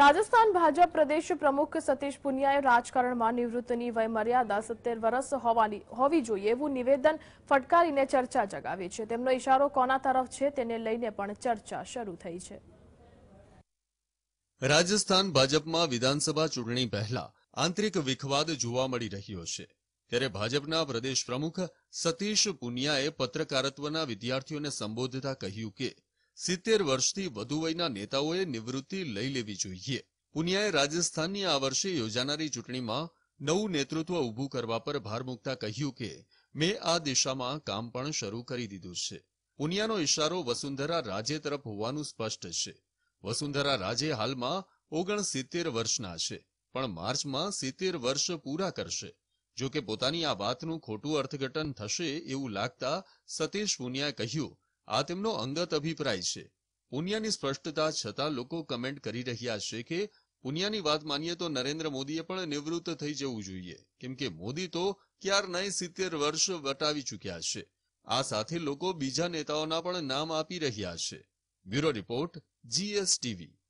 राजस्थान भाजपा प्रदेश प्रमुख सतीश पुनियाए राजकारणमां निवृत्तनी वयमर्यादा 70 वर्ष होवी जोईए एवुं निवेदन फटकारीने चर्चा जगावी छे। तेमनो इशारो कोना तरफ छे तेने लईने पण चर्चा शरू थई छे। राजस्थान भाजपामां विधानसभा चूंटणी पहेला आंतरिक विखवाद जोवा मळी रह्यो छे, त्यारे भाजपना प्रदेश प्रमुख सतीश पुनियाए पत्रकारत्वना विद्यार्थीओने संबोधता कह्युं के 70 वर्षथी વધુ વયના નેતાઓએ નિવૃત્તિ લઈ લેવી જોઈએ। પુનિયાએ રાજસ્થાનની આ વર્ષે યોજાનારી ચૂંટણીમાં નવું નેતૃત્વ ઊભું કરવા પર ભાર મૂકતા કહ્યું કે મેં આ દિશામાં કામ પણ શરૂ કરી દીધું છે। પુનિયાનો ઇશારો વસુંધરા રાજે તરફ હોવાનું સ્પષ્ટ છે। વસુંધરા રાજે હાલમાં 69 વર્ષના છે, પણ માર્ચમાં 70 વર્ષ પૂરા કરશે। જો કે પોતાની આ વાતનું ખોટું અર્થઘટન થશે એવું લાગતા સતીશ પુનિયાએ કહ્યું आ तेमनो अंगत अभिप्राय छे। पुनियानी स्पष्टता छता लोको कमेंट करी रह्या छे के पुनियानी वात मानिए तो नरेन्द्र मोदीए पण निवृत्त थई जवुं जोईए, केम के मोदी तो क्यारनाय 70 वर्ष वटावी चूक्या छे। आ साथे लोको बीजा नेताओना पण नाम आपी रह्या छे। Bureau report GSTV।